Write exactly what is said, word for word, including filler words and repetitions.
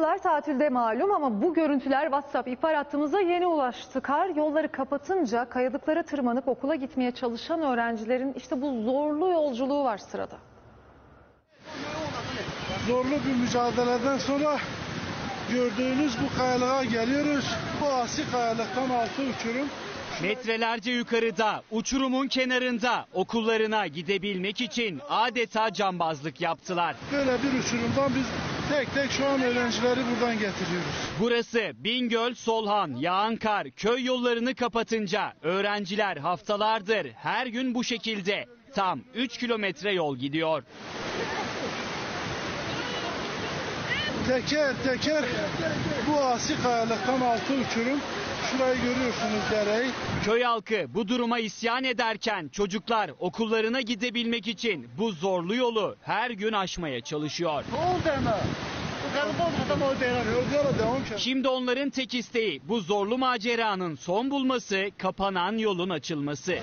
Okullar tatilde malum ama bu görüntüler WhatsApp ihbar hattımıza yeni ulaştı. Kar yolları kapatınca kayalıklara tırmanıp okula gitmeye çalışan öğrencilerin işte bu zorlu yolculuğu var sırada. Zorlu bir mücadeleden sonra gördüğünüz bu kayalığa geliyoruz. Bu asi kayalıktan altı uçurum. Metrelerce yukarıda, uçurumun kenarında okullarına gidebilmek için adeta cambazlık yaptılar. Böyle bir uçurumdan biz tek tek şu an öğrencileri buradan getiriyoruz. Burası Bingöl, Solhan, Yağankar köy yollarını kapatınca öğrenciler haftalardır her gün bu şekilde tam üç kilometre yol gidiyor. Teker teker bu asi kayalıktan altı uçurum. Şurayı görüyorsunuz dereyi. Köy halkı bu duruma isyan ederken çocuklar okullarına gidebilmek için bu zorlu yolu her gün aşmaya çalışıyor. Şimdi onların tek isteği bu zorlu maceranın son bulması, kapanan yolun açılması.